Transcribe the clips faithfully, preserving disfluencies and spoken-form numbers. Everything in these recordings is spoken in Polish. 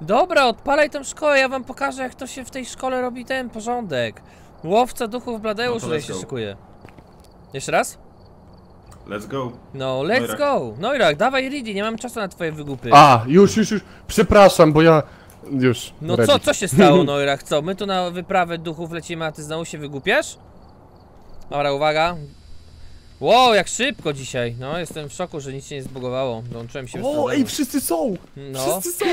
Dobra, odpalaj tę szkołę, ja wam pokażę, jak to się w tej szkole robi ten porządek. Łowca duchów Bladeusz no tutaj się szykuje. Jeszcze raz? Let's go. No, let's Noirak. go. Noirak, dawaj ready, nie mam czasu na twoje wygłupy. A, już, już, już. Przepraszam, bo ja... Już. No ready. co, co się stało, Noirak? Co, my tu na wyprawę duchów lecimy, a ty znowu się wygłupiasz? Dobra, uwaga. Wow, jak szybko dzisiaj. No, jestem w szoku, że nic się nie zbugowało. Dołączyłem się. O, ej, wszyscy są! No. Wszyscy są!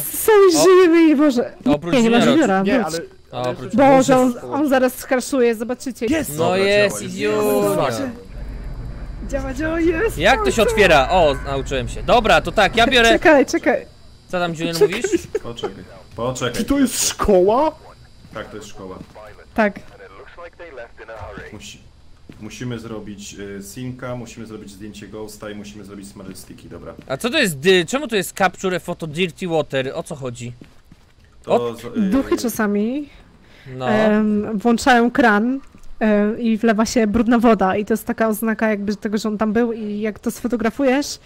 Wszyscy są i żyjemy, i Boże. Oprócz nie, nie ma żywiora, nie, ale... ale... Boże, on, on zaraz skraszuje, zobaczycie. Jest. No jest, idiot. Działa, działa, jest! Jak to się otwiera? O, nauczyłem się. Dobra, to tak, ja biorę... Czekaj, czekaj. Co tam, Julian, mówisz? Poczekaj, poczekaj. Czy to jest szkoła? Tak, to jest szkoła. Tak. Musi... Musimy zrobić y, simka, musimy zrobić zdjęcie ghosta i musimy zrobić smart sticki, dobra. A co to jest, dy... czemu to jest capture photo dirty water? O co chodzi? To o... Z... Duchy czasami no. um, włączają kran. I wlewa się brudna woda i to jest taka oznaka jakby tego, że on tam był i jak to sfotografujesz,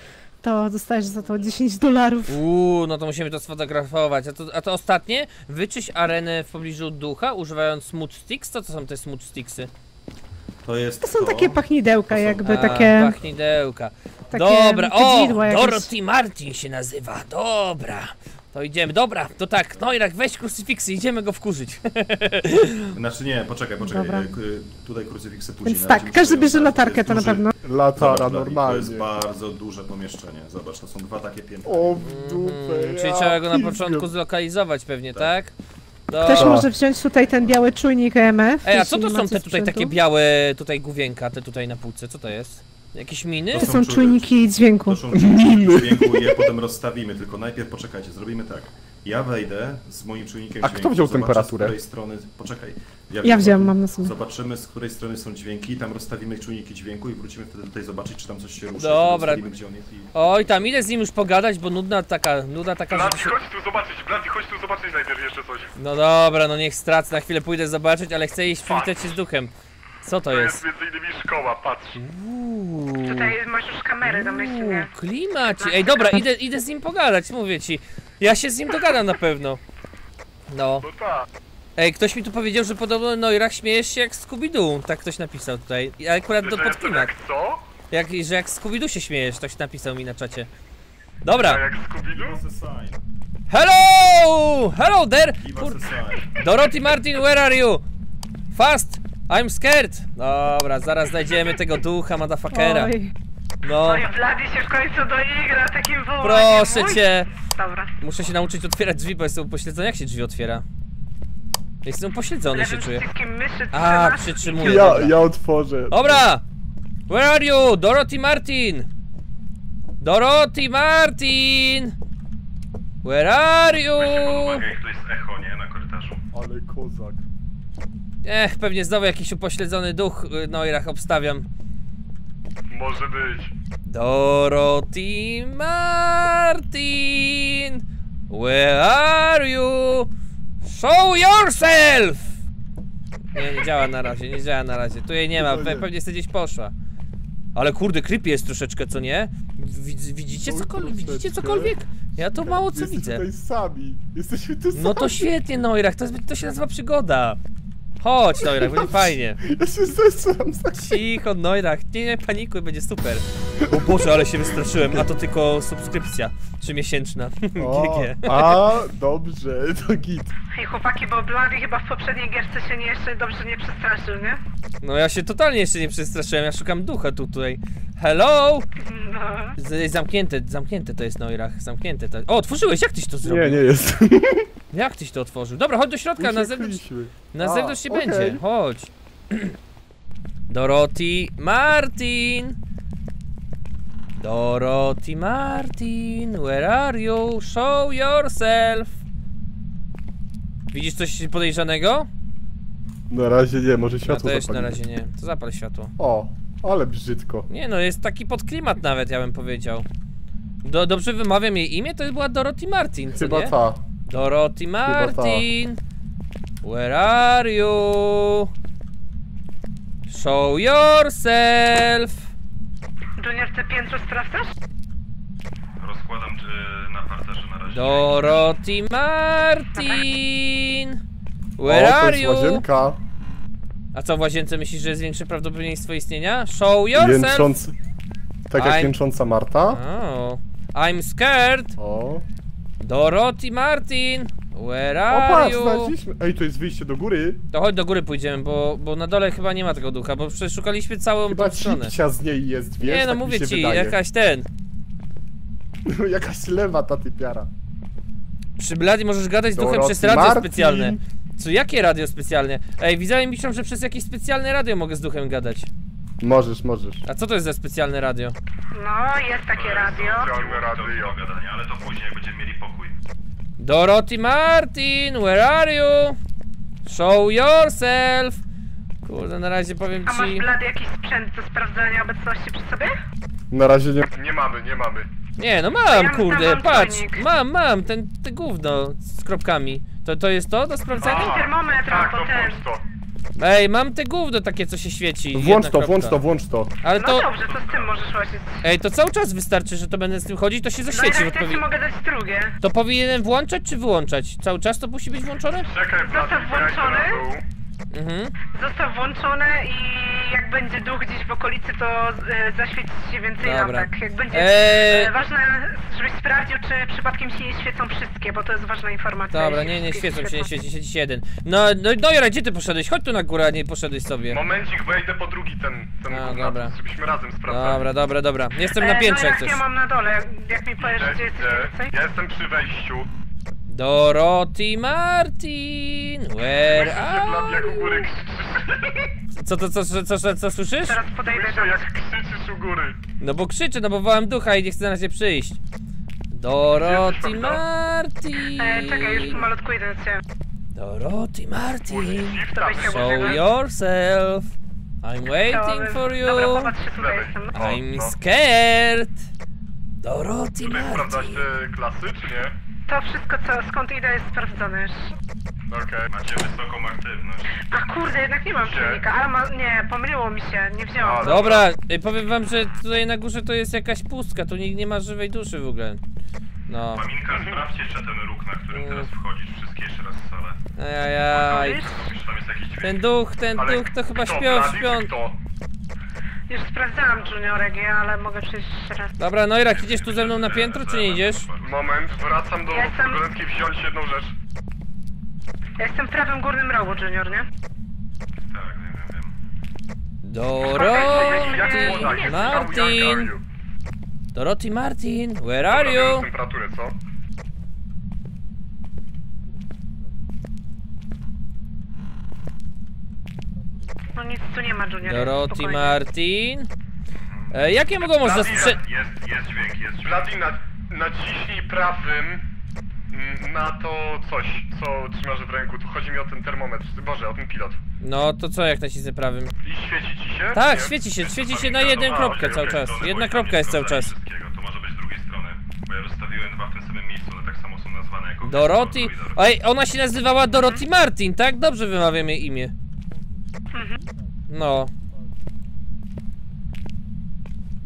to dostajesz za to dziesięć dolarów. Uuu, no to musimy to sfotografować. A to, a to ostatnie? Wyczyść arenę w pobliżu ducha używając smooth sticks? To co są te smooth sticksy? To jest To są to. takie pachnidełka to są... jakby, a, takie... pachnidełka. Takie dobra, o! Dorothy Martin się nazywa, dobra. To idziemy, dobra, to tak, Noirak, weź krucyfiksy, idziemy go wkurzyć. Znaczy nie, poczekaj, poczekaj, dobra. Tutaj krucyfiksy później. Więc tak, każdy bierze latarkę, to na pewno. Latara, normalnie. To jest bardzo duże pomieszczenie, zobacz, to są dwa takie piętra. O, w dupę, mm, ja Czyli trzeba go na początku zlokalizować pewnie, tak? tak? Ktoś może wziąć tutaj ten biały czujnik E M F. Ej, a co to są te tutaj takie białe, tutaj główienka, te tutaj na półce, co to jest? Jakieś miny? To są, to są czujniki dźwięku. To są czujniki dźwięku i je potem rozstawimy, tylko najpierw poczekajcie, zrobimy tak. Ja wejdę z moim czujnikiem dźwięku. A kto wziął temperaturę? Z której strony... Poczekaj. Ja, ja wziąłem, mam na sobie. Zobaczymy, z której strony są dźwięki, tam rozstawimy czujniki dźwięku i wrócimy wtedy tutaj zobaczyć, czy tam coś się rusza. Dobra. Gdzie on jest i... Oj, tam idę z nim już pogadać, bo nudna taka, nudna taka... Blady, się... chodź tu zobaczyć, Blady, chodź tu zobaczyć najpierw jeszcze coś. No dobra, no niech stracę, na chwilę pójdę zobaczyć, ale chcę iść przywitać się z duchem. Co to, to jest? To jest między innymi szkoła, patrz. Uuu. Tutaj masz już kamerę do myślenia. Klimaci. Ej, dobra, idę, idę z nim pogadać, mówię ci. Ja się z nim dogadam na pewno. No. Ej, ktoś mi tu powiedział, że podobno Noirak śmiejesz się jak Scooby-Doo. Tak ktoś napisał tutaj. I akurat do podklimat. Jak co? Jak, że jak Scooby-Doo się śmiejesz, ktoś napisał mi na czacie. Dobra. Jak Scooby-Doo? Hello! Hello there! Kur... Dorothy Martin, where are you? Fast! I'm scared! Dobra, zaraz znajdziemy tego ducha, motherfuckera. No. Oj, Blady się w końcu doigra takim wołaniem. Proszę cię! Dobra. Muszę się nauczyć otwierać drzwi, bo jestem upośledzony. Jak się drzwi otwiera? Jestem upośledzony, Lewym się czuję. Myszy, A, przytrzymuję. Ja, ja otworzę. Dobra! Where are you? Dorothy Martin! Dorothy Martin! Where are you? Weź to jest echo, nie? Na korytarzu. Ale kozak. Ech, pewnie znowu jakiś upośledzony duch Noirach obstawiam. Może być. Dorothy Martin, where are you? Show yourself! Nie, nie działa na razie, nie działa na razie. Tu jej nie ma, Pe pewnie jest gdzieś poszła. Ale kurde, creepy jest troszeczkę, co nie? Widzicie cokolwiek? Widzicie cokolwiek? Ja to mało co widzę. Jesteśmy tutaj sami. Jesteśmy tu sami. No to świetnie, Noirach, to, to się nazywa przygoda. Chodź, Noirak, będzie fajnie. Ja się zesłam za cicho, Noirak, nie, nie panikuj, będzie super. O Boże, ale się wystraszyłem, a to tylko subskrypcja trzymiesięczna. O, a, dobrze, to git. Hej chłopaki, bo Blady chyba w poprzedniej gierce się nie jeszcze dobrze nie przestraszył, nie? No ja się totalnie jeszcze nie przestraszyłem, ja szukam ducha tutaj. Hello! No. Z, zamknięte, zamknięte to jest, Noirak, zamknięte to jest. O, otworzyłeś, jak tyś to zrobił? Nie, nie jest. Jak tyś to otworzył? Dobra, chodź do środka, na zewnątrz. Na a, zewnątrz się okay. będzie, chodź. Dorothy Martin! Dorothy Martin, where are you? Show yourself! Widzisz coś podejrzanego? Na razie nie, może światło ja też zapali. Na razie nie, to zapal światło. O, ale brzydko. Nie no, jest taki podklimat nawet, ja bym powiedział. Do, dobrze wymawiam jej imię? To była Dorothy Martin, co Chyba nie? ta. Dorothy Martin, where are you? Show yourself! Junior, ty piętro sprawdzasz? wkładam na parterze na razie. Dorothy Martin! Where o, are you? Łazienka. A co w łazience myślisz, że jest większe prawdopodobieństwo istnienia? Show yourself! Jęcząc... Tak jak I'm... jęcząca Marta? Oh. I'm scared! O. Dorothy Martin! Where are o, patrz, you? Znaleźliśmy. Ej, to jest wyjście do góry. To chodź do góry pójdziemy, bo, bo na dole chyba nie ma tego ducha, bo przeszukaliśmy całą chyba tą stronę. Chyba z niej jest, wiesz? Nie no, tak mówię ci, wydaje. Jakaś ten... jakaś lewa ta typiara. Przy Bladii możesz gadać z duchem Dorothy przez radio Martin. Specjalne. Co, jakie radio specjalne? Ej, widziałem mi się, że przez jakieś specjalne radio mogę z duchem gadać. Możesz, możesz. A co to jest za specjalne radio? No, jest takie to radio. Jest specjalne radio do gadania, ale to później będziemy mieli pokój. Dorothy Martin, where are you? Show yourself! Kurde, na razie powiem ci... A masz Blady jakiś sprzęt do sprawdzania obecności przy sobie? Na razie nie... Nie mamy, nie mamy. Nie, no mam, ja kurde, mam patrz! Czujnik. Mam, mam, ten, ten gówno z kropkami. To, to jest to do sprawdzenia? A, termometr, tak, to włącz to. Ej, mam te gówno takie, co się świeci. Włącz to, włącz to, włącz to. Ale no to... dobrze, to z tym możesz łazić. Ej, to cały czas wystarczy, że to będę z tym chodzić, to się zaświeci. No, odpowiednio. Mogę dać drugie. To powinienem włączać czy wyłączać? Cały czas to musi być włączone? Czekaj, został włączony. Mhm. Został włączony i jak będzie duch gdzieś w okolicy, to e, zaświeci się więcej lampek. Jak będzie eee... e, ważne, żebyś sprawdził, czy przypadkiem się nie świecą wszystkie, bo to jest ważna informacja. Dobra, nie, nie świecą się, nie świeci się dziś jeden. No, no, no Jora, gdzie ty poszedłeś? Chodź tu na górę, a nie poszedłeś sobie. Momencik, wejdę po drugi ten, ten a, górna, dobra. Żebyśmy razem sprawdzali. Dobra, dobra, dobra. Jestem na piętrze, jak coś. Ja mam na dole, jak mi powiesz, gdzie jesteś więcej? Ja jestem przy wejściu. Dorothy Martin, where are you? Co to, co, co, co, co, co słyszysz? Teraz podejdę do... jak krzyczysz u góry. No bo krzyczę, no bo wołam ducha i nie chcę na razie przyjść. Dorothy Martin. E, czekaj, już malutku idę do ciebie. Dorothy Martin, show yourself. I'm waiting for you. Dobra, popatrzcie, tutaj jestem. I'm scared. Dorothy Martin. Sprawdzasz te klasy, czy nie? To wszystko, co, skąd idę, jest sprawdzone już. Okej, okay. Macie wysoką aktywność. A kurde, jednak nie mam czujnika, ale ma, nie, pomyliło mi się, nie wzięłam. No, dobra, dobra, powiem wam, że tutaj na górze to jest jakaś pustka, tu nikt nie ma żywej duszy w ogóle. No. Paminka, sprawdźcie jeszcze ten róg, na którym mm. teraz wchodzisz, wszystkie jeszcze raz w salę. Ajajaj. Ten duch, ten ale duch to chyba śpią w świąt. Już sprawdzałam Juniorek, ale mogę przejść jeszcze raz. Dobra, no Irak, idziesz tu ze mną na piętro, czy nie idziesz? Moment, wracam do Golenki ja wziąć jedną rzecz. Ja jestem w prawym górnym rogu, Junior, nie? Tak, nie wiem, wiem. Dorothy Martin! Dorothy Martin, where are you? Temperaturę, co? No nic tu nie ma, Junior. Dorothy spokojnie. Martin. E, jakie mogą można sprzęt? Jest, jest dźwięk, jest dźwięk. Bladii, na, naciśnij prawym na to coś, co trzymasz w ręku. Tu chodzi mi o ten termometr. Boże, o ten pilot. No to co, jak nacisnę prawym? I świeci ci się? Tak, nie? świeci się, świeci się na jedną no, kropkę okay, cały okay, czas. To, jedna kropka jest cały czas. To może być z drugiej strony, bo ja rozstawiłem dwa w tym samym miejscu, ale tak samo są nazwane jako... Dorothy? Oj, ona się nazywała Dorothy Martin, tak? Dobrze wymawiam jej imię. Mhm. No.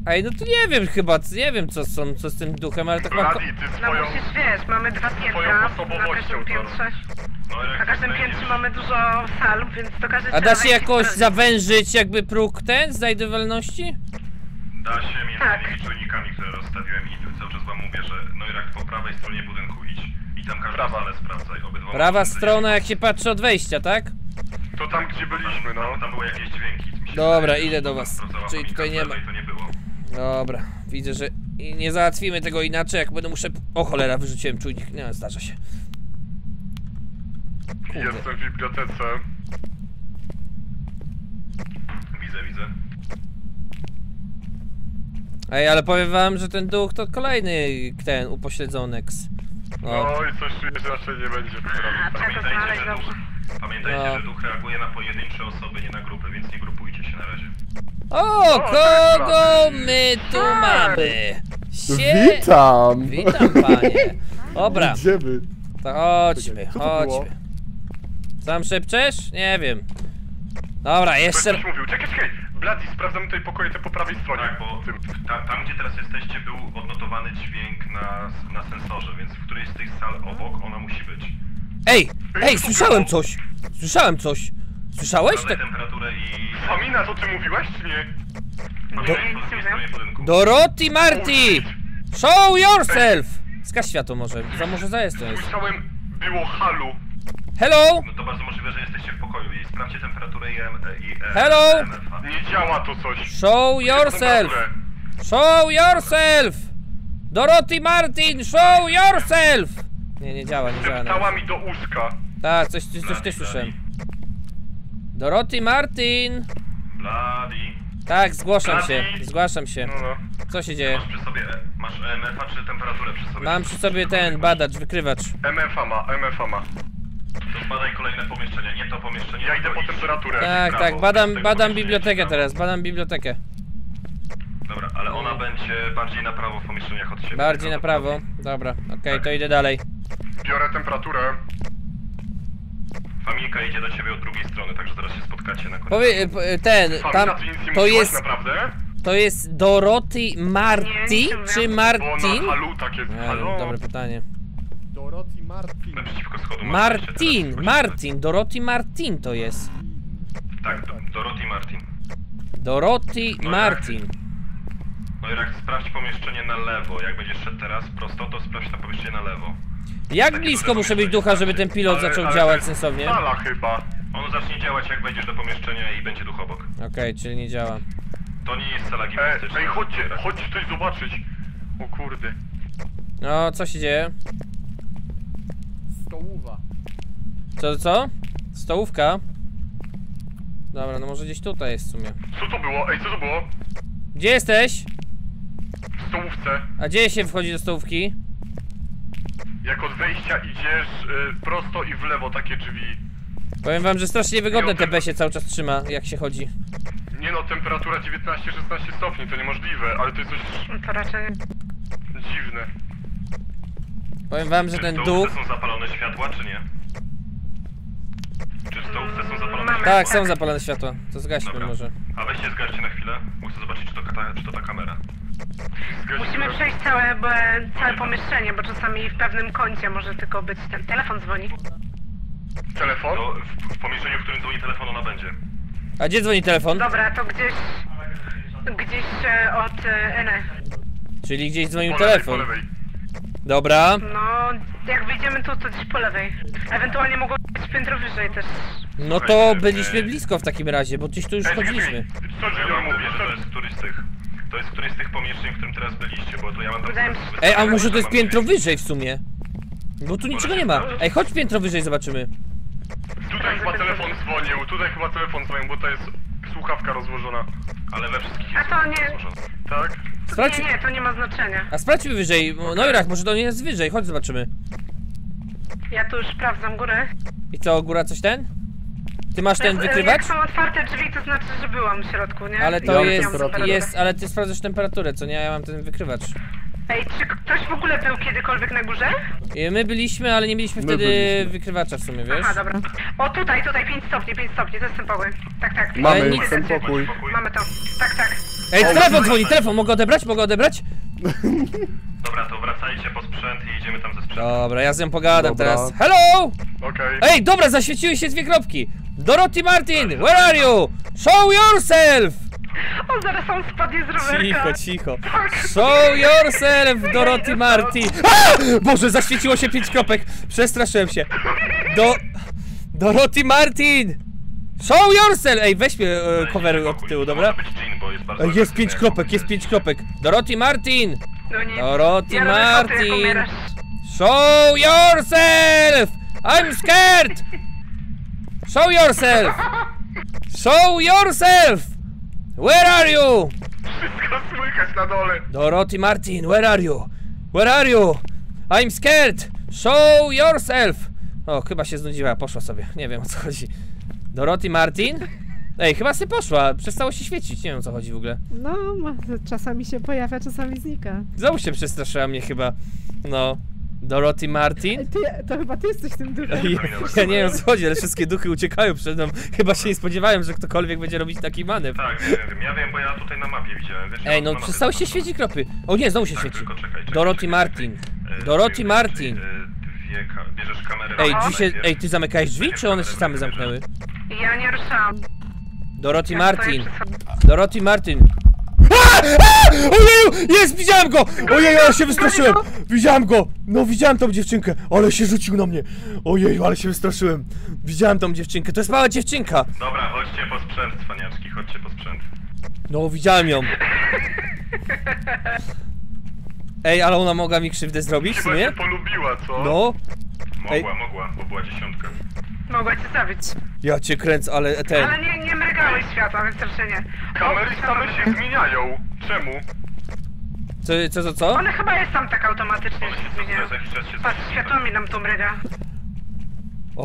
Ej, no to nie wiem chyba, nie wiem co, są, co z tym duchem, ale tak ma... Bladii, ty swoją... No musisz, wiesz, mamy dwa piętra na każdym piętrze. No, jak na każdym piętrze mamy dużo sal, więc to każdy... A da się jakoś zawężyć jakby próg ten, znajdywalności? Da się między tak. tymi czujnikami, które rozstawiłem i cały czas wam mówię, że no i jak po prawej stronie budynku idź i tam każdą salę sprawdzaj. Obydwa Prawa strona jak się patrzy od wejścia, tak? To tam gdzie byliśmy, no. Tam były jakieś dźwięki. Mi się Dobra, daje, idę do was. Czyli tutaj nie ma. To nie było. Dobra, widzę, że nie załatwimy tego inaczej, jak będę muszę... O cholera, wyrzuciłem czujnik. Nie, zdarza się. Kurde. Jestem w bibliotece. Widzę, widzę. Ej, ale powiem wam, że ten duch to kolejny ten upośledzonek. No i coś czuję, że raczej nie będzie. Pamiętajcie, że duch... Pamiętajcie, no. że duch reaguje na pojedyncze osoby, nie na grupę, więc nie grupujcie się na razie. O, o kogo my tu mamy? Sie... Witam! Witam, panie. Dobra. Idziemy. To chodźmy, chodźmy. Sam szepczesz? Nie wiem. Dobra, jeszcze... Ktoś mówił, czekaj, czekaj. Bladii, sprawdzamy tutaj pokoje te po prawej stronie. Tak, bo ta, tam gdzie teraz jesteście był odnotowany dźwięk na, na sensorze, więc w którejś z tych sal obok ona musi być. Ej! Ej, słyszałem coś! Słyszałem coś! Słyszałeś? Tak... temperaturę i... Pamiętasz, o czym mówiłaś, czy nie? Do... Dorothy Martin! Show yourself! Skaż światło może, za może za jest to jest. Słyszałem, było halu. Hello! No to bardzo możliwe, że jesteście w pokoju i sprawdźcie temperaturę i E M F. Hello! Nie działa to coś. Show yourself! Show yourself! Dorothy Martin, show yourself! Nie, nie działa, nie działa. Dała mi do uszka. Tak, coś, coś, coś też słyszałem. Dorothy Martin! Bladii. Tak, zgłaszam się, zgłaszam się. Co się dzieje? Masz przy sobie, masz E M F-a czy temperaturę przy sobie? Mam przy sobie ten, badacz, wykrywacz. E M F-a ma, E M F-a ma. To zbadaj kolejne pomieszczenia, nie to pomieszczenie. Ja idę po temperaturę. Tak, prawo, tak, badam, badam bibliotekę teraz, badam bibliotekę. Dobra, ale ona będzie bardziej na prawo w pomieszczeniach od siebie. Bardziej na prawo, dobra, okej, okay, tak. To idę dalej. Biorę temperaturę. Familika idzie do ciebie od drugiej strony, także zaraz się spotkacie na końcu. Powie, ten, tam, to jest... naprawdę? To jest Dorothy Marti, czy Martin? Bo ona tak jest, halo. Dobre pytanie. Dorothy Martin. Martin, Martin, Dorothy Martin to jest. Tak, do, Dorothy Martin. Dorothy no Martin. Jak, no i jak sprawdź pomieszczenie na lewo, jak będziesz szedł teraz prosto, to sprawdź to pomieszczenie na lewo. Jak takie blisko muszę być ducha, żeby ten pilot ale, zaczął ale działać sensownie? Sala chyba. On zacznie działać jak wejdziesz do pomieszczenia i będzie duch obok. Okej, okay, czyli nie działa. To nie jest sala gimnastyczna. Ej, chodźcie, chodźcie coś zobaczyć. O kurde. No, co się dzieje? Stołówka. Co, co? Stołówka? Dobra, no może gdzieś tutaj jest w sumie. Co to było? Ej, co to było? Gdzie jesteś? W stołówce. A gdzie się wchodzi do stołówki? Jak od wejścia idziesz y, prosto i w lewo, takie drzwi. Powiem wam, że strasznie wygodne te B się cały czas trzyma, jak się chodzi. Nie no, temperatura dziewiętnaście szesnaście stopni, to niemożliwe, ale to jest coś... To raczej... dziwne. Powiem wam, że czy ten duch... są zapalone światła, czy nie? Czy w stołówce są zapalone światła? Tak, są zapalone światła, to zgaśmy. Dobra. Może. A weźcie zgaście na chwilę, muszę zobaczyć, czy to, czy to ta kamera. Zgaśnij. Musimy przejść całe, bo, całe pomieszczenie, bo czasami w pewnym kącie może tylko być ten telefon dzwoni. Telefon? To w, w pomieszczeniu, w którym dzwoni telefon, ona będzie. A gdzie dzwoni telefon? Dobra, to gdzieś... Gdzieś od Eny. Czyli gdzieś dzwonił po lewej, telefon. Po lewej. Dobra. No, jak wyjdziemy tu, to gdzieś po lewej. Ewentualnie mogło być piętro wyżej też. No to byliśmy blisko w takim razie, bo gdzieś tu już chodziliśmy. Co, że ja mówię, że to jest któryś z tych... To jest któreś z tych pomieszczeń, w którym teraz byliście, bo to ja mam tam... Ej, a może to jest piętro wyżej w sumie? Bo tu niczego nie ma. Ej, chodź piętro wyżej, zobaczymy. Tutaj chyba telefon dzwonił, tutaj chyba telefon dzwonił, bo to jest słuchawka rozłożona. Ale we wszystkich jest a to nie... rozłożona. Tak? Sprawdź... Nie, nie, to nie ma znaczenia. A sprawdźmy wyżej, okay. No i rak, może to nie jest wyżej, chodź zobaczymy. Ja tu już sprawdzam górę. I co, góra coś ten? Ty masz ten wykrywacz? Jak są otwarte drzwi, to znaczy, że byłam w środku, nie? Ale to jest, jest, ale ty sprawdzasz temperaturę, co nie? Ja mam ten wykrywacz. Ej, czy ktoś w ogóle był kiedykolwiek na górze? I my byliśmy, ale nie mieliśmy my wtedy byliśmy. Wykrywacza w sumie, wiesz? Aha, dobra. O, tutaj, tutaj, pięć stopni, pięć stopni, to jest ten pokój. Tak, tak. Mamy ten, ten pokój. pokój. Mamy to, tak, tak. Ej, o, telefon dzwoni, telefon, mogę odebrać, mogę odebrać? Dobra, to wracajcie po sprzęt i idziemy tam ze sprzętem. Dobra, ja z nią pogadam dobra. Teraz. Hello! Okay. Ej, dobra, zaświeciły się dwie kropki. Dorothy Martin, where are you? Show yourself! O, zaraz on spadnie z rowerka. Cicho, cicho. Show yourself, Dorothy Martin. A! Boże, zaświeciło się pięć kropek. Przestraszyłem się. Do... Dorothy Martin! Show yourself! Ej, weźmy e, cover od tyłu, dobra? Jest pięć kropek, jest pięć kropek. Dorothy Martin! Dorothy Martin! Show yourself! I'm scared! Show yourself! Show yourself! Where are you? Wszystko słychać na dole. Dorothy Martin, where are you? Where are you? I'm scared! Show yourself! O, chyba się znudziła, poszła sobie. Nie wiem o co chodzi. Dorothy Martin? Ej, chyba sobie poszła, przestało się świecić, nie wiem o co chodzi w ogóle. No, czasami się pojawia, czasami znika. Znowu się przestraszyła mnie chyba. No. Dorothy Martin? Ty, to chyba ty jesteś tym duchem. Ja, ja nie wiem, co chodzi, ale wszystkie duchy uciekają przed mną. Chyba się nie spodziewałem, że ktokolwiek będzie robić taki manewr. Tak, wiem, ja wiem, bo ja tutaj na mapie widziałem. Wiesz, ej, no przestały się świecić kropy. O nie, znowu się tak, świeci. Czekaj, czekaj, Dorothy czekaj, Martin. Czekaj. Dorothy Martin. Dwie ka bierzesz kamerę. Ej, dzisiaj, ej, ty zamykałeś drzwi, czy one się same zamknęły? Ja nie ruszałam. Dorothy ja Martin. Dorothy Martin. A! A! Ojeju! Jest! Widziałem go! Ojeju, ale się wystraszyłem! Widziałem go! No widziałem tą dziewczynkę! Ale się rzucił na mnie! Ojeju, ale się wystraszyłem! Widziałem tą dziewczynkę! To jest mała dziewczynka! Dobra, chodźcie po sprzęt, cwaniaczki, chodźcie po sprzęt. No, widziałem ją! Ej, ale ona mogła mi krzywdę zrobić, chyba nie? Się polubiła, co? No! Mogła, ej, mogła, bo była dziesiątka. Mogła cię zabić. Ja cię kręcę, ale ten... Ale nie, nie mrygałeś światła, więc raczej nie. Kamery same się zmieniają. Czemu? Co, co, co, co? One chyba jest tam tak automatycznie, one się zmieniają. Patrz, światłami nam tu mryga.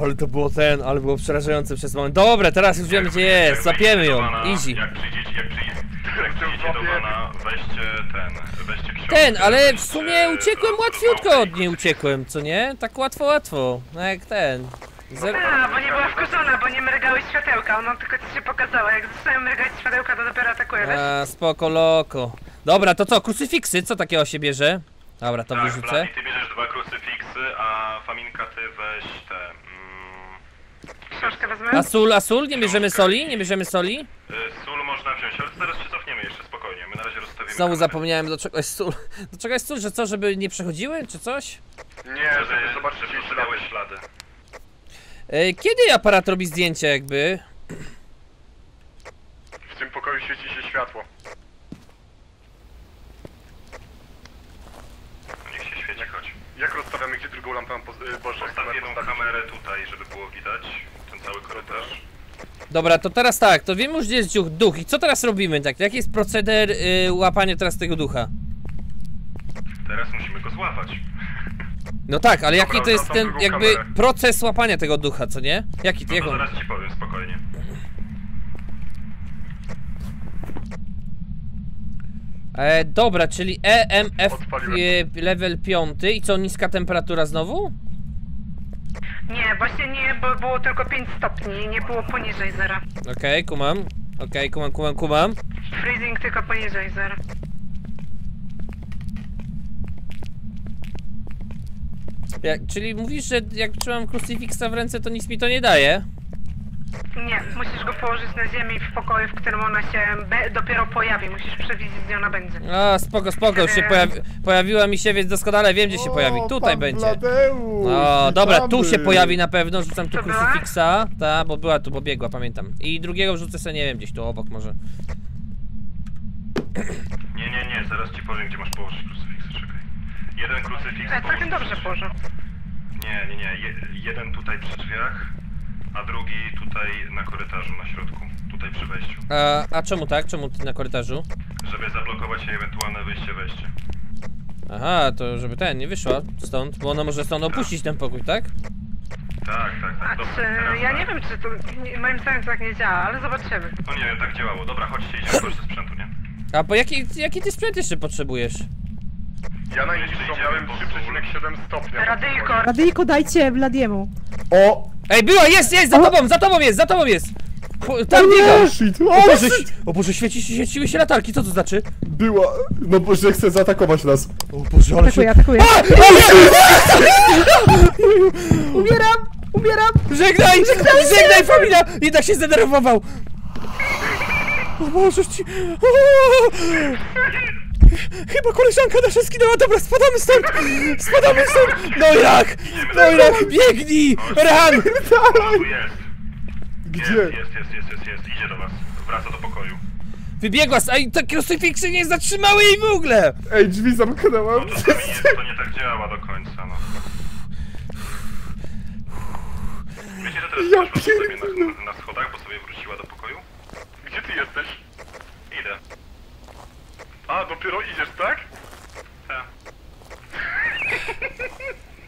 Ale to było ten, ale było przerażające przez moment. Dobra, teraz już wiemy, gdzie jest, zapiemy ją, easy. Jak przyjdziecie, jak przyjdziecie, jak przyjdziecie do pana, weźcie ten, weźcie książkę. Ten, ale w sumie uciekłem łatwiutko od niej, uciekłem, co nie? Tak łatwo, łatwo, no jak ten. Zer a, bo nie była wkurzona, bo nie mrygały światełka, ona tylko ci się pokazała. Jak zaczynają mrygać światełka, to dopiero atakuje, wiesz? A, spoko, loko. Dobra, to co, krucyfiksy? Co takiego się bierze? Dobra, to tak, wyrzucę. Bladii, ty bierzesz dwa krucyfiksy, a Faminka, ty weź te... Mm... Książkę wezmę? A sól, a sól? Nie bierzemy soli? Nie bierzemy soli? Yy, sól można wziąć, ale zaraz się cofniemy jeszcze, spokojnie. My na razie rozstawimy. Znowu kamerę. Zapomniałem do czegoś sól. Do czegoś sól, że co, żeby nie przechodziły, czy coś? Nie, żeby zobaczyć, czy dałeś ślady. Kiedy aparat robi zdjęcia jakby? W tym pokoju świeci się światło. Niech się świeci, chodź. Jak rozstawiamy, gdzie drugą lampę mam położyć? Postaw jedną kamerę tutaj, żeby było widać ten cały korytarz. Dobra, to teraz tak, to wiemy już, gdzie jest duch i co teraz robimy, tak? Jaki jest proceder y, łapania teraz tego ducha? Teraz musimy go złapać. No tak, ale dobra, jaki to jest ten, jakby, kamerę. Proces łapania tego ducha, co nie? Jaki to, no to jak on... zaraz ci powiem, spokojnie. E, dobra, czyli E M F e, level piąty i co, niska temperatura znowu? Nie, właśnie nie, bo było tylko pięć stopni, nie było poniżej zera. Okej, okay, kumam, okej, okay, kumam, kumam, kumam. Freezing tylko poniżej zera. Jak, czyli mówisz, że jak trzymam krucyfiksa w ręce, to nic mi to nie daje? Nie, musisz go położyć na ziemi w pokoju, w którym ona się dopiero pojawi. Musisz przewidzieć, gdzie ona będzie. A, spoko, spoko, już się pojawi pojawiła mi się, więc doskonale wiem, gdzie się pojawi. O, tutaj będzie. Bladeusz, o, dobra, tu się pojawi na pewno, rzucam tu krucyfiksa. Ta, bo była tu, bo biegła, pamiętam. I drugiego wrzucę sobie, nie wiem, gdzieś tu obok może. Nie, nie, nie, zaraz ci powiem, gdzie masz położyć krucyfiksa, czekaj. Jeden krucyfiks. Tak, całkiem dobrze położę. Nie, nie, nie. Je, jeden tutaj przy drzwiach, a drugi tutaj na korytarzu, na środku. Tutaj przy wejściu. A, a czemu tak? Czemu na korytarzu? Żeby zablokować jej ewentualne wyjście, wejście. Aha, to żeby ten nie wyszła stąd, bo ona może stąd opuścić ten pokój, tak? Tak, tak, tak. Dobra, czy, teraz, ja tak. Nie wiem, czy to moim zdaniem tak nie działa, ale zobaczymy. No nie wiem, tak działało. Dobra, chodźcie, idziemy do sprzętu, nie? A po jaki, jaki ty sprzęt jeszcze potrzebujesz? Ja najniżej widziałem trzy przecinek siedem stopnia. Radyjko! Radyjko dajcie Bladiemu. O! Ej, była, jest, jest, za o. tobą, za tobą jest, za tobą jest! Po, tam biega! O, o Boże, o Boże, świeci, świeciły się latarki, co to znaczy? Była, no Boże, chce zaatakować nas. O Boże, ale się... Atakuję, atakuję. Umieram, umieram! Żegnaj, żegnaj, żegnaj familia! Jednak się zdenerwował! O Boże ci... Chyba koleżanka nasza skinęła, dobra, spadamy stąd! Spadamy stąd! No jak? No jak? Biegnij! Ran! Gdzie? Jest, jest, jest, jest, jest, idzie do was. Wraca do pokoju. Wybiegła, a te krucyfiksy nie zatrzymały jej w ogóle! Ej, drzwi zamknęłam. No to, to, nie, to nie tak działa do końca, no. Wiecie, że teraz ja poszła sobie na, na schodach, bo sobie wróciła do pokoju? Gdzie ty jesteś? Idę. A, dopiero idziesz, tak? Tak.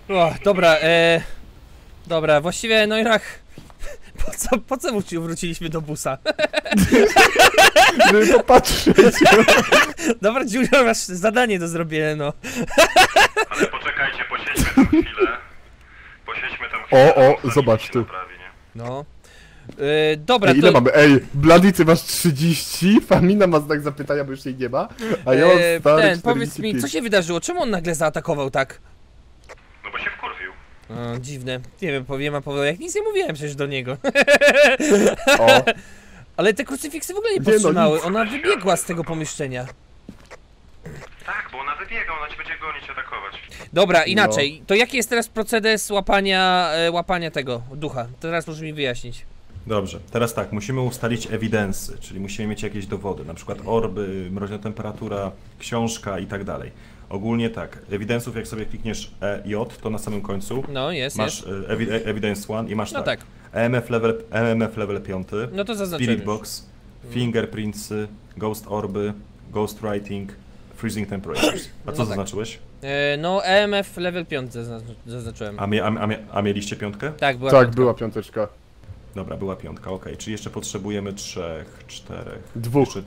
O, dobra, e, dobra, właściwie, no i rach. Po co, po co wróciliśmy do busa? Żeby popatrzeć. Dobra, Junior, masz zadanie do zrobienia, no. Ale poczekajcie, posiedźmy. chwilę. Posiedźmy tam chwilę. O, o, zobacz ty. Naprawi, no. Yy, dobra, Ej, ile to... mamy? Ej, Bladii, ty masz trzydzieści, Famina ma znak zapytania, bo już jej nie ma, a ja mam yy, stary ten, powiedz mi, co się wydarzyło? Czemu on nagle zaatakował tak? No bo się wkurwił. O, dziwne. Nie wiem, powiem, a powiem, jak nic nie mówiłem przecież do niego. O. Ale te krucyfiksy w ogóle nie powstrzymały, no, ona wybiegła z tego pomieszczenia. Tak, bo ona wybiega, ona ci będzie gonić, atakować. Dobra, inaczej, no. To jaki jest teraz proces łapania, e, łapania tego ducha? Teraz możesz mi wyjaśnić. Dobrze, teraz tak, musimy ustalić ewidensy, czyli musimy mieć jakieś dowody, na przykład orby, mroźna temperatura, książka i tak dalej. Ogólnie tak, ewidensów jak sobie klikniesz E J, to na samym końcu no, jest, masz jest. Evi Evidence jeden i masz no tak, tak. E M F, level, E M F level pięć, no to Spirit Box, Fingerprints, Ghost Orby, Ghost Writing, Freezing Temperatures. A co no zaznaczyłeś? Tak. E, no E M F level pięć zaznaczyłem. A, mia a, mia a mieliście piątkę? Tak, była tak, piątka. była piąteczka. Dobra, była piątka, okej. Okay. Czyli jeszcze potrzebujemy trzech, czterech, dwóch. Jeszcze,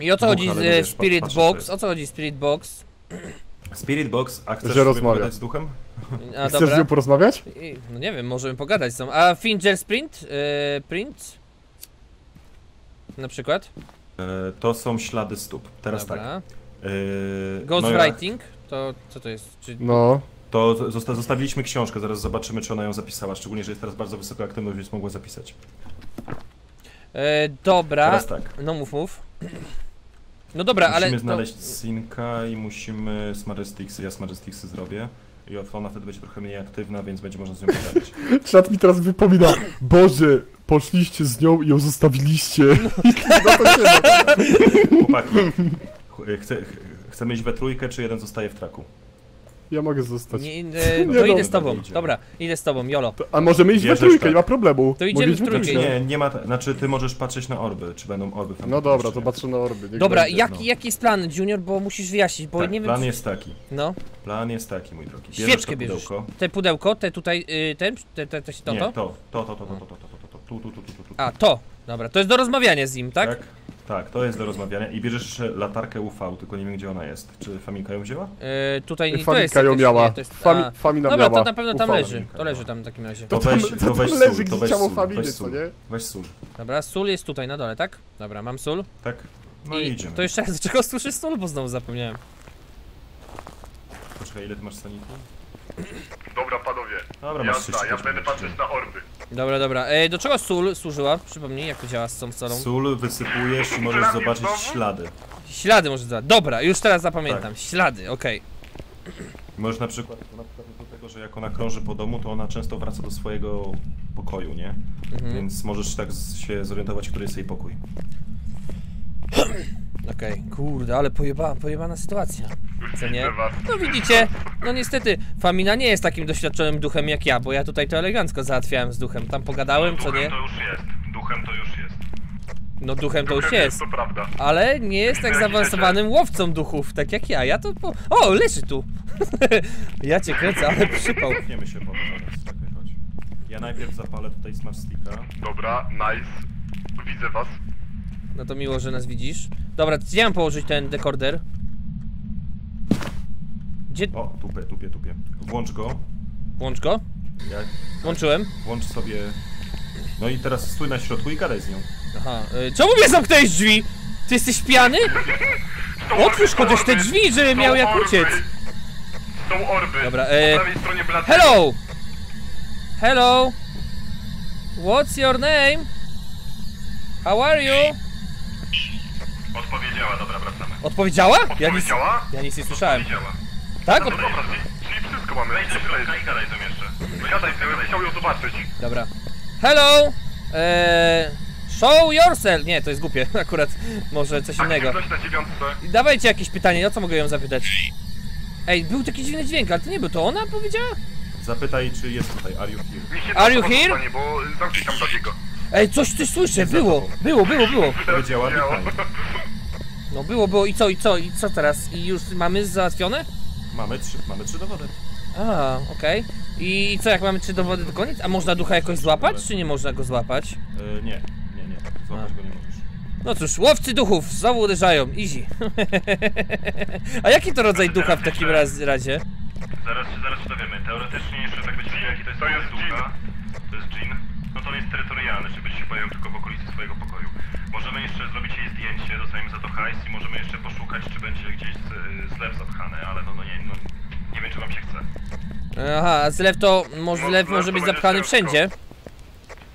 I o co dwóch, chodzi z Spirit patrz, Box? Patrz, o co chodzi Spirit Box? Spirit Box, a chcesz porozmawiać z duchem? A, chcesz z nią porozmawiać? I, no nie wiem, możemy pogadać z nią. A Finger Sprint? Yy, print? Na przykład? Yy, to są ślady stóp. Teraz Dobra. tak. Yy, Ghost no Writing? Ja... To co to jest? Czy... No. To zosta zostawiliśmy książkę, zaraz zobaczymy, czy ona ją zapisała, szczególnie, że jest teraz bardzo wysoka aktywność, więc mogła zapisać. E, dobra, teraz tak. no mów, mów. No dobra, musimy ale... Musimy znaleźć to... Sinka i musimy Smaresticksy, ja Smaresticksy zrobię. I ona wtedy będzie trochę mniej aktywna, więc będzie można z nią pogadać. Czat mi teraz wypomina, Boże, poszliście z nią i ją zostawiliście. No to się da. Chłopaki, chce, chcemy iść we trójkę, czy jeden zostaje w traku? Ja mogę zostać. Nie, e, no idę z tobą, idzie. dobra, idę z tobą, jolo. To, a możemy iść Wierzysz, we trójkę, tak. nie ma problemu. To idziemy w trójkę. Nie, nie ma, znaczy ty możesz patrzeć na orby, czy będą orby. Tam no dobra, to patrzę na orby. Niech dobra, będzie, jak, no. jaki jest plan, Junior, bo musisz wyjaśnić, bo tak, nie wiem... plan jest taki. No. Plan jest taki, mój drogi. Bierzesz Świeczkę bierzesz. Pudełko. Te pudełko, te tutaj, y, ten, te, te, te, to, nie, to? to, to, to, to, to, to, to, to, tu, tu, tu, tu, tu, tu. A, to, dobra, to jest do rozmawiania z nim, tak? Tak. Tak, to jest do rozmawiania i bierzesz jeszcze latarkę U V, tylko nie wiem gdzie ona jest. Czy Faminka ją wzięła? Yy, tutaj nie to jest. Faminka ją miała. To jest, Fami, Famina Dobra, miała. to na pewno tam U V. leży. Faminka. To leży tam w takim razie. To, to, weź, to, to weź tam leży, sól, gdzie to weź ciało Faminy, weź sól, co nie? Weź sól. Dobra, sól jest tutaj na dole, tak? Dobra, mam sól. Tak. No i, i idziemy. To jeszcze raz, czego słyszysz sól, bo znowu zapomniałem. Poczekaj, ile ty masz saniku? Dobra, panowie. Dobra, masz Jasta, ja będę patrzeć na orby. Dobra, dobra. E, do czego sól służyła? Przypomnij, jak to działa z tą solą. Sól wysypujesz i możesz Ślady zobaczyć ślady. Ślady możesz zobaczyć. Dobra, już teraz zapamiętam. Tak. Ślady, okej. Okay. Możesz na przykład, na przykład do tego, że jak ona krąży po domu, to ona często wraca do swojego pokoju, nie? Mhm. Więc możesz tak się zorientować, który jest jej pokój. Okej, okay. Kurde, ale pojeba, pojebana sytuacja, co nie? No widzicie, no niestety, Famina nie jest takim doświadczonym duchem jak ja, bo ja tutaj to elegancko załatwiałem z duchem, tam pogadałem, no, co nie? Duchem to już jest, duchem to już jest. No duchem to duchem już jest, to prawda. Ale nie jest tak zaawansowanym łowcą duchów, tak jak ja, ja to po... O, leży tu! Ja cię kręcę, ale przypał. Cofniemy się po teraz, ja najpierw zapalę tutaj smash sticka. Dobra, nice, widzę was. No to miło, że nas widzisz. Dobra, gdzie mam położyć ten dekorder? Gdzie... O, tupie, tupie, tupie. Włącz go. Włącz go? Jak? Włączyłem. Włącz sobie... No i teraz stój na środku i gadaj z nią. Aha, y czemu mnie zamknąłeś drzwi? Ty jesteś pijany? Otwórz chociaż te drzwi, żeby miał jak uciec. Są orby. Dobra, y Hello! Hello! What's your name? How are you? Odpowiedziała, dobra, wracamy. Odpowiedziała? Ja nic, ja nic nie słyszałem. Tak? Od... Dobra, czyli wszystko mamy. Wejdźcie w lejkę i gadaj tam jeszcze. Gadaj, chciał ją zobaczyć. Dobra. Hello! Eee, show yourself! Nie, to jest głupie akurat. Może coś innego. Dawajcie jakieś pytanie, o co mogę ją zapytać? Ej, był taki dziwny dźwięk, ale to nie był to ona powiedziała? Zapytaj, czy jest tutaj. Are you here? Are you here? Bo zamknij tam takiego. Ej, coś coś słyszę, było, było, było, było. Powiedziała pytanie. No było, było i co, i co, i co teraz? I już mamy załatwione? Mamy trzy, mamy trzy dowody. A, okej. Okay. I co, jak mamy trzy dowody do koniec? A można ducha jakoś złapać, czy nie można go złapać? Yy, nie, nie, nie, złapać A. go nie możesz. No cóż, łowcy duchów znowu uderzają, easy. A jaki to rodzaj ducha w takim razie? Zaraz się, zaraz się dowiemy. Teoretycznie jeszcze tak będzie jaki to jest, to jest ducha. To jest Jin. No to on jest terytorialny, czyli będzie się pojawił tylko w okolicy swojego pokoju. Możemy jeszcze zrobić jej zdjęcie, dostaniemy za to hajs i możemy jeszcze poszukać, czy będzie gdzieś zlew zapchany, ale no, no nie, no, nie wiem, czy wam się chce. Aha, a zlew to, może no, zlew może być zapchany wszędzie.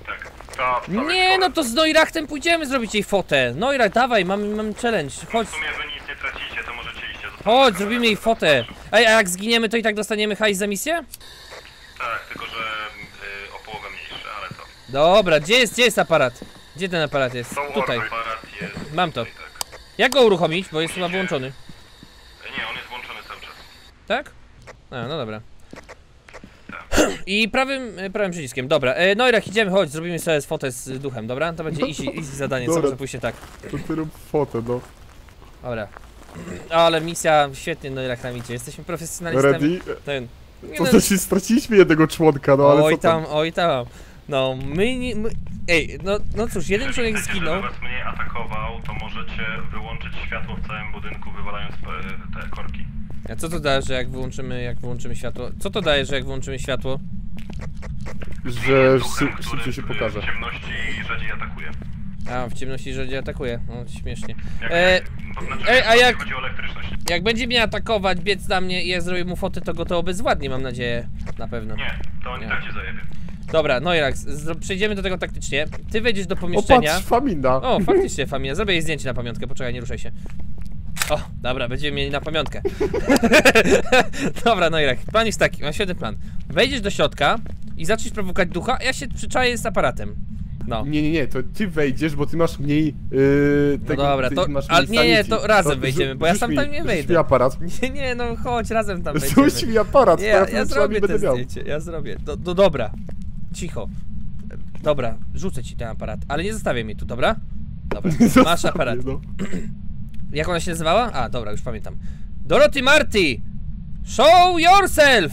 Tak. Ta, ta nie, no to z Noirachtem pójdziemy zrobić jej fotę. Noirach, dawaj, mamy mam challenge, chodź. No w sumie wy nic nie tracicie, to możecie iść. Chodź, zrobimy jej fotę. Ej, a jak zginiemy, to i tak dostaniemy hajs za misję? Tak, tylko że y, o połowę mniejsze, ale to... Dobra, gdzie jest, gdzie jest aparat? Gdzie ten aparat jest? Są tutaj. Aparat jest. Mam to. Tutaj, tak. Jak go uruchomić? Bo jest chyba włączony. Nie, on jest włączony cały czas. Tak? A, no dobra. Tak. I prawym, prawym przyciskiem, dobra. E, Noirach, idziemy, chodź, zrobimy sobie fotę z duchem, dobra? To będzie easy, easy zadanie, co może pójść tak. To ty rób fotę, no. Dobra. Ale misja, świetnie, Noirach nam idzie, jesteśmy profesjonalistami. Ready? Ten. Co to się straciliśmy jednego członka, no ale oj co tam, tam, oj tam. No, my nie... My... Ej, no, no cóż, jeden jeżeli człowiek chcecie, zginął. Jeżeli was mnie atakował, to możecie wyłączyć światło w całym budynku, wywalając te korki. A co to daje, że jak wyłączymy, jak wyłączymy światło? Co to daje, że jak wyłączymy światło? Że szybciej się pokaże. W ciemności rzadziej atakuje. A, w ciemności rzadziej atakuje, no śmiesznie. Jak, e, to znaczy, e, a jak... chodzi o elektryczność. Jak będzie mnie atakować, biec na mnie i ja zrobię mu fotę, to go to obezwładni, mam nadzieję. Na pewno. Nie, to on nie. Tak cię zajebie. Dobra, no i tak, przejdziemy do tego taktycznie. Ty wejdziesz do pomieszczenia. O, patrz, Famina. O, faktycznie, Famina. Zrobię jej zdjęcie na pamiątkę, poczekaj, nie ruszaj się. O, dobra, będziemy mieli na pamiątkę. Dobra, no i tak, plan jest taki, mam świetny plan. Wejdziesz do środka i zaczniesz prowokować ducha, a ja się przyczaję z aparatem. No. Nie, nie, nie, to ty wejdziesz, bo ty masz mniej yy, tego, no dobra, ty to, masz mniej ale nie, nie, to razem to wejdziemy, bo ja sam mi, tam nie wejdę mi aparat. Nie, nie, no chodź, razem tam wejdziemy. Rzuć mi aparat, nie, ja, ja zrobię te zdjęcie, ja zrobię, do, do, dobra. Cicho. Dobra, rzucę ci ten aparat, ale nie zostawię mi tu, dobra? Dobra, masz aparat. No. Jak ona się nazywała? A, dobra, już pamiętam. Dorothy Martin! Show yourself!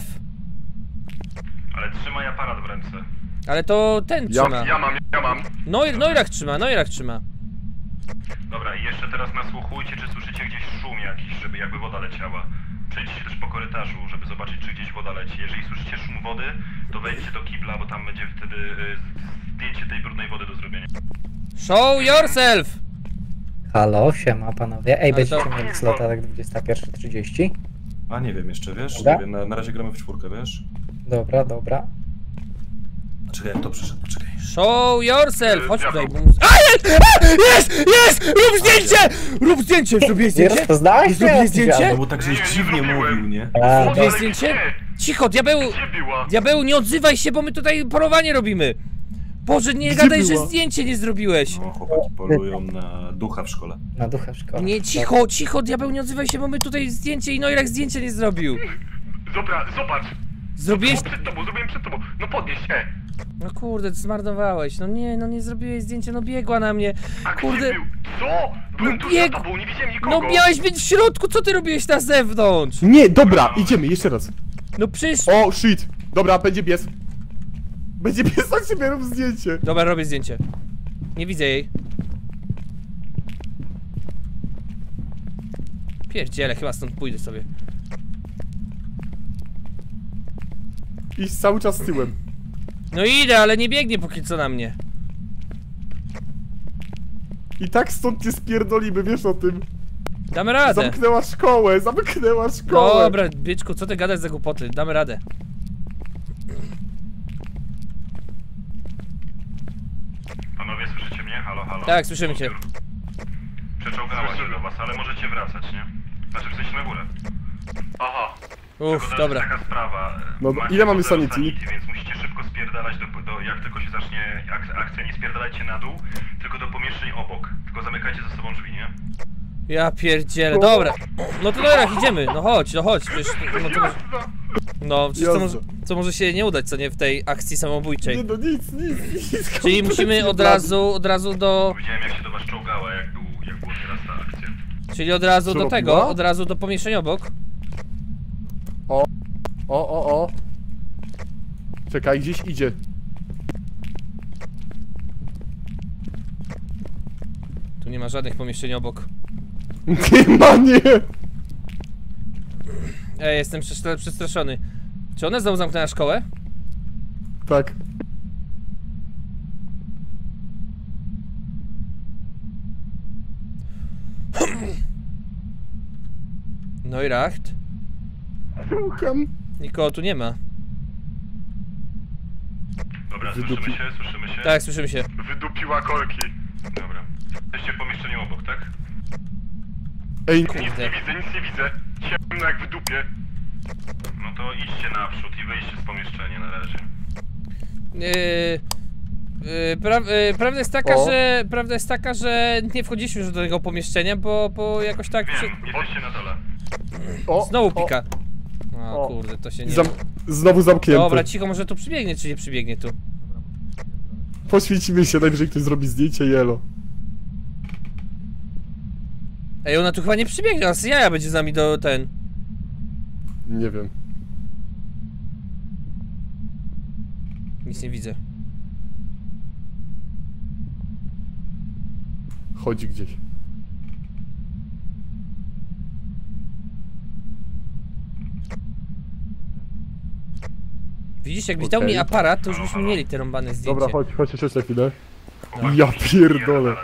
Ale trzymaj aparat w ręce. Ale to ten trzyma. Ja, ja mam, ja mam. Noir, Noirach trzyma, Noirach trzyma. Dobra, i jeszcze teraz nasłuchujcie, czy słyszycie gdzieś szum jakiś, żeby jakby woda leciała. Przejdźcie też po korytarzu, żeby zobaczyć, czy gdzieś woda leci. Jeżeli słyszycie szum wody, to wejdźcie do kibla, bo tam będzie wtedy y, zdjęcie tej brudnej wody do zrobienia. Show yourself! Halo, siema panowie. Ej, będziecie to... mieli slota tak dwudziesta pierwsza trzydzieści? A nie wiem jeszcze, wiesz? Dobra? Nie wiem, na, na razie gramy w czwórkę, wiesz? Dobra, dobra. Czekaj, jak to przeszedł, czekaj. Show yourself! Chodź tutaj, bo... A, jest! A, jest! Jest! Rób zdjęcie! Rób zdjęcie! Zrobię zdjęcie! To znałeś? Zrobię zdjęcie? No bo tak żeś dziwnie mówił, nie? Zrobię zdjęcie? Cicho, diabeł! Diabeł, nie odzywaj się, bo my tutaj parowanie robimy! Boże, nie gadaj, że zdjęcie nie zrobiłeś! No, chłopaki polują na ducha w szkole. Na ducha w szkole. Nie, cicho, cicho, diabeł, nie odzywaj się, bo my tutaj zdjęcie i Noirach zdjęcie nie zrobił. Dobra, zobacz! Zrobiłeś... Przed tobą, zrobiłem przed tobą. No podnieś się! No kurde, zmarnowałeś. No nie, no nie zrobiłeś zdjęcia, no biegła na mnie. Kurde... Co? Byłem tu za tobą, nie widziałem nikogo. No miałeś być w środku, co ty robiłeś na zewnątrz? Nie, dobra, idziemy, jeszcze raz. No przecież... O, shit. Dobra, będzie pies. Będzie pies, tak sobie rób zdjęcie. Dobra, robię zdjęcie. Nie widzę jej. Pierdziele, chyba stąd pójdę sobie. Iść cały czas tyłem. No idę, ale nie biegnie póki co na mnie. I tak stąd nie spierdolimy, wiesz o tym. Damy radę. Zamknęła szkołę, zamknęła szkołę. Dobra, byczku, co ty gadasz za głupoty? Damy radę. Panowie, słyszycie mnie? Halo, halo. Tak, słyszymy cię. Przeczołgała się do was, ale możecie wracać, nie? Znaczy, w sensie na górę. Aha. Uff, dobra. Taka sprawa. No, macie ile mamy sanity? sanity? Więc musicie szybko spierdalać, do, do, jak tylko się zacznie ak akcja, nie spierdalajcie na dół, tylko do pomieszczeń obok. Tylko zamykajcie ze sobą drzwi, nie? Ja pierdzielę, dobra. No to dobra, idziemy, no chodź, no chodź. Przecież, no, to może... no przecież co, może, co może się nie udać, co nie, w tej akcji samobójczej. Nie, no nic, nic, nic. Czyli musimy od razu, od razu do... Widziałem, jak się do was czołgała, jak, był, jak była teraz ta akcja. Czyli od razu do tego, od razu do pomieszczeń obok. O, o, o, o. Czekaj, gdzieś idzie. Tu nie ma żadnych pomieszczeń obok. Nie ma, nie! Ej, jestem przestraszony. Czy ona znowu zamknęła szkołę? Tak. No i racht. Rucham. Nikogo tu nie ma. Dobra, Wydupi... słyszymy się, słyszymy się. Tak, słyszymy się. Wydupiła korki. Dobra. Jesteście w pomieszczeniu obok, tak? Ej, nic nie widzę, nic nie widzę. Ciemno jak w dupie. No to idźcie naprzód i wyjście z pomieszczenia na razie. Yy, yy, pra, yy, prawda jest taka, o. że prawda jest taka, że nie wchodziliśmy już do tego pomieszczenia, bo, bo jakoś tak... Wiem, przy... jesteście na dole. O, znowu pika. O, o kurde, to się nie... Zam... Znowu zamknięte. Dobra, cicho, może tu przybiegnie, czy nie przybiegnie tu? Poświęcimy się, najwyżej ktoś zrobi zdjęcie, jelo. Ej, ona tu chyba nie przybiegnie, ona jaja będzie z nami do ten... Nie wiem. Nic nie widzę. Chodzi gdzieś. Widzisz, jakbyś okay. dał mi aparat, to już byśmy mieli te rąbane zdjęcie. Dobra, chodź, chodź jeszcze na chwilę. No. Ja pierdolę.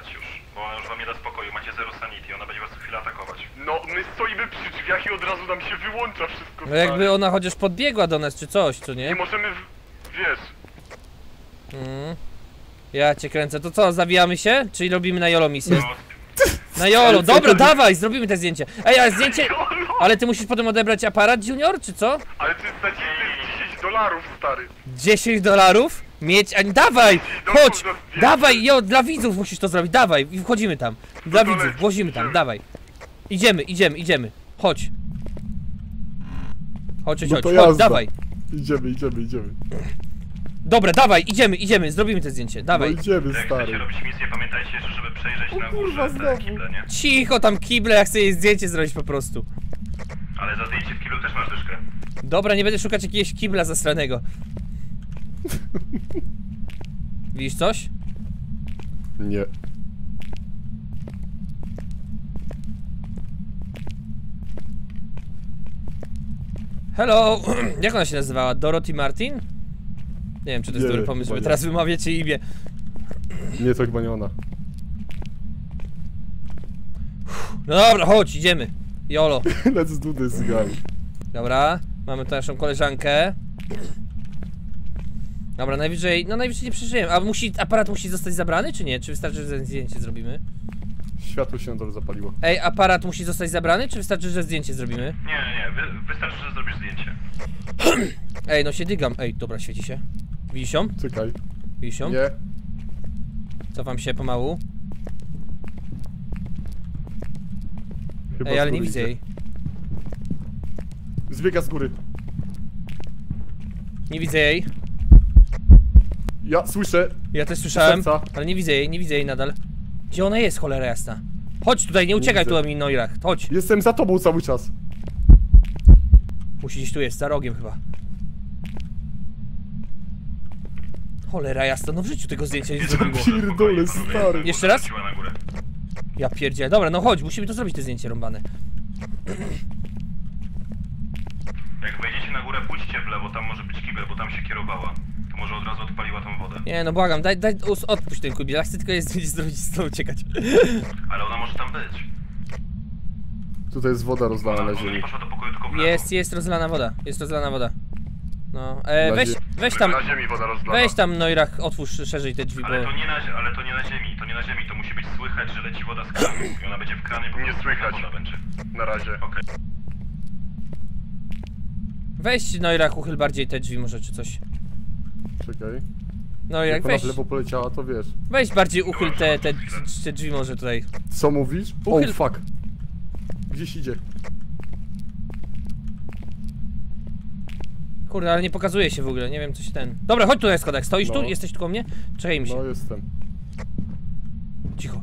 Bo ona już wam nie da spokoju, macie zero sanity, ona będzie was co chwilę atakować. No, my stoimy przy drzwiach i od razu nam się wyłącza wszystko. No jakby ona chociaż podbiegła do nas czy coś, czy nie? Nie możemy, w... wiesz... Mm. Ja cię kręcę, to co, zawijamy się? Czyli robimy na jolo misję? No. Na jolo, dobra, dawaj, zrobimy te zdjęcie. Ej, ale zdjęcie... Ale ty musisz potem odebrać aparat, Junior, czy co? Ale ty stać dziesięć dolarów, stary. dziesięć dolarów? Mieć, ani dawaj! Chodź! Dawaj, jo, dla widzów musisz to zrobić, dawaj! I wchodzimy tam. Dla widzów, wchodzimy tam, dawaj. Idziemy, idziemy, idziemy. Chodź. Chodź, chodź, chodź, chodź, dawaj. Idziemy, idziemy, idziemy. Dobra, dawaj, idziemy, idziemy, zrobimy to zdjęcie, dawaj. No idziemy, stary. Jak chcecie robić misję, pamiętajcie jeszcze, żeby przejrzeć o, na górze te kible, nie? Cicho tam kible, ja chcę jej zdjęcie zrobić po prostu. Ale za zdjęcie w kiblu też masz dyszkę. Dobra, nie będę szukać jakiegoś kibla zasranego. Widzisz coś? Nie. Hello! Jak ona się nazywała? Dorothy Martin? Nie wiem, czy to jest nie, dobry pomysł, żeby nie. Teraz wymawiać jej imię. Nie, to chyba nie ona. No dobra, chodź, idziemy. Jolo. Let's do this, guys. Dobra, mamy tu naszą koleżankę. Dobra, najwyżej, no najwyżej nie przeżyjemy. A musi, aparat musi zostać zabrany, czy nie? Czy wystarczy, że zdjęcie zrobimy? Światło się dobrze zapaliło. Ej, aparat musi zostać zabrany, czy wystarczy, że zdjęcie zrobimy? Nie, nie, wy, wystarczy, że zrobisz zdjęcie. Ej, no się dygam. Ej, dobra, świeci się. Widzisz ją? Czekaj. Widzisz ją? Nie. Cofam się pomału. Chyba Ej, ale nie widzę jej. Zbiega z góry. Nie widzę jej. Ja słyszę. Ja też słyszałem, ale nie widzę jej, nie widzę jej nadal. Gdzie ona jest, cholera jasna? Chodź tutaj, nie uciekaj tu do mnie, Noirach, chodź. Jestem za tobą cały czas. Musi gdzieś tu jest, za rogiem chyba. Cholera jasna, no w życiu tego zdjęcia nie zrobiło. Pierdolę, stary. Jeszcze raz? Ja pierdzielę, dobra, no chodź, musimy to zrobić, te zdjęcie rąbane. Jak wejdziecie na górę, pójdźcie w lewo, tam może być kibel, bo tam się kierowała. To może od razu odpaliła tą wodę. Nie, no błagam, daj, daj, odpuść ten kubiel, ja chcę tylko jest zdjęcie zrobić i stąd uciekać. Ale ona może tam być. Tutaj jest woda rozlana, leży. Ona nie poszła do pokoju, tylko w lewo. Jest, jest rozlana woda, jest rozlana woda. No, e, weź, weź tam, na ziemi woda rozlana. Weź tam, Noirach, otwórz szerzej te drzwi, ale bo... To nie na, ale to nie na ziemi, to nie na ziemi, to musi być słychać, że leci woda z kranu i ona będzie w kranie, bo nie słychać. Woda będzie. Na razie. Okej. Okay. Weź, Noirach, uchyl bardziej te drzwi może, czy coś. Czekaj. Noirach, weź. Jak ona w lewo poleciała, to wiesz. Weź bardziej uchyl te, te, te drzwi może tutaj. Co mówisz? Uchyl... Oh, fuck. Gdzieś idzie. Kurde, ale nie pokazuje się w ogóle, nie wiem co się ten... Dobra, chodź tutaj, Skodak, stoisz no. tu? Jesteś tu koło mnie? Czekaj mi się. No, jestem. Cicho.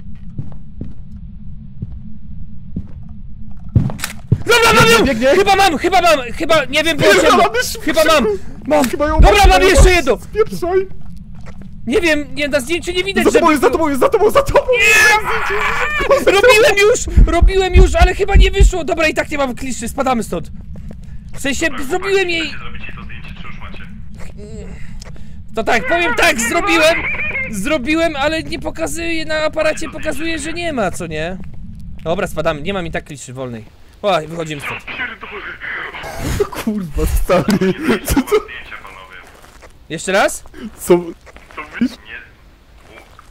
Dobra, mam ją! Biegnie. Chyba mam, chyba mam, chyba, nie wiem, było ciemno. Chyba mam, mam. Chyba ją Dobra, mam jeszcze jedno. Spieprzaj. Nie wiem, nie, na zdjęciu nie widać, że... Za tobą, jest, za tobą, jest, za tobą, za tobą! Nie! Robiłem już, robiłem już, ale chyba nie wyszło. Dobra, i tak nie mam kliszy, spadamy stąd. W sensie zrobiłem jej... To tak, powiem tak, zrobiłem! Zrobiłem, ale nie pokazuje, na aparacie pokazuje, że nie ma, co nie? Dobra, spadamy, nie ma mi tak kliszy wolnej. O, wychodzimy stąd. Kurwa, stary, co to? Jeszcze raz? Co? Co mówisz?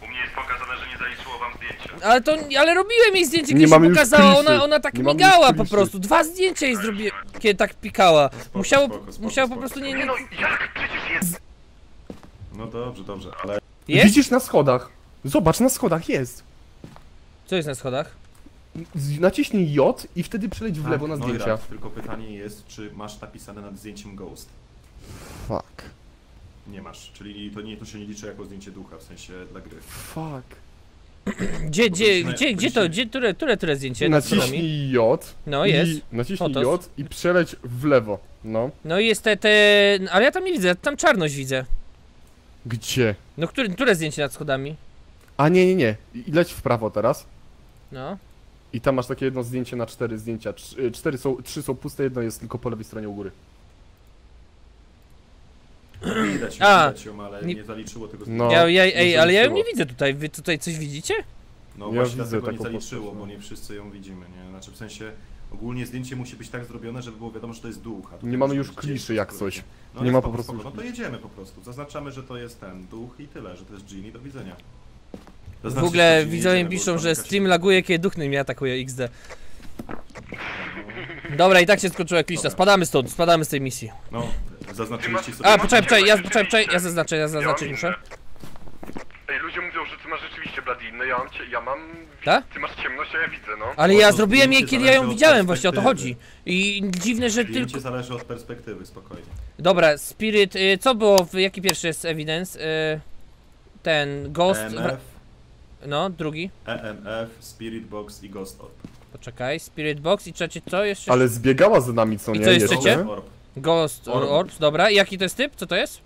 U mnie jest pokazane, że nie zaliczyło wam zdjęcia. Ale to, ale robiłem jej zdjęcie, gdzieś pokazała, ona, ona tak migała po prostu. Dwa zdjęcia jej zrobiłem, kiedy tak pikała. Musiało, musiało po prostu nie... Nie no, jak? Przecież jest... No dobrze, dobrze, ale... Jest? Widzisz na schodach. Zobacz, na schodach jest. Co jest na schodach? Naciśnij J i wtedy przeleć w lewo na zdjęcia. No, tylko pytanie jest, czy masz napisane nad zdjęciem Ghost? Fuck. Nie masz, czyli to, nie, to się nie liczy jako zdjęcie ducha, w sensie dla gry. Fuck. Gdzie, gdzie, gdzie, gdzie to, gdzie, które, które, które zdjęcie? Naciśnij J. No jest. Naciśnij J i przeleć w lewo, no. No i jest te, te... ale ja tam nie widzę, tam czarność widzę. Gdzie? No, które, które zdjęcie nad schodami? A nie, nie, nie. I leć w prawo teraz. No. I tam masz takie jedno zdjęcie na cztery zdjęcia. Cz cztery są, trzy są puste, jedno jest tylko po lewej stronie u góry. Widać ją, A, widać ją, ale nie, nie zaliczyło tego zdjęcia. No, ja, ja, ej, zaliczyło. Ale ja ją nie widzę tutaj. Wy tutaj coś widzicie? No ja właśnie widzę, dlatego nie zaliczyło, postać, bo nie wszyscy ją widzimy, nie? Znaczy w sensie... Ogólnie zdjęcie musi być tak zrobione, żeby było wiadomo, że to jest duch. A nie mamy już kliszy jak coś. No, nie ma po prostu. No to jedziemy po prostu. Zaznaczamy, że to jest ten duch i tyle, że to jest Jin i do widzenia. Zaznaczy, w ogóle widzowie piszą, że stream laguje, kiedy duch mnie atakuje iks de. Dobra, i tak się skończyła klisza. Spadamy stąd, spadamy z tej misji. No, zaznaczyliście sobie. A, poczekaj, poczekaj, ja, poczekaj, poczekaj, ja zaznaczę, ja zaznaczę muszę. Ej, ludzie mówią, że ty masz rzeczywiście Bladii trzy zero nine, no ja mam, cię, ja mam tak? Ty masz ciemność, a ja widzę, no. Ale ja zrobiłem jej, kiedy ja ją widziałem, właśnie o to chodzi. I dziwne, że tylko... Zdjęcie zależy od perspektywy, spokojnie. Dobra, Spirit, y, co było, w, jaki pierwszy jest Evidence? Y, ten, Ghost... E M F, no, drugi. E M F, Spirit Box i Ghost Orb. Poczekaj, Spirit Box i trzecie, co jeszcze? Ale zbiegała za nami, co nie? I co jest trzecie? Ghost Orb, Orb. Dobra, i jaki to jest typ? Co to jest?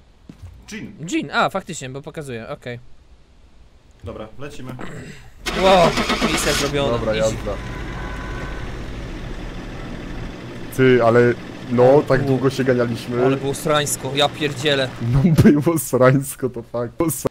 Jin. Jin, a, faktycznie, bo pokazuje, okej. Okay. Dobra, lecimy. Wow, misja zrobiona. Dobra, jazda. Ty, ale no, tak długo się ganialiśmy. Ale było srańsko, ja pierdzielę. No było srańsko, to fakt.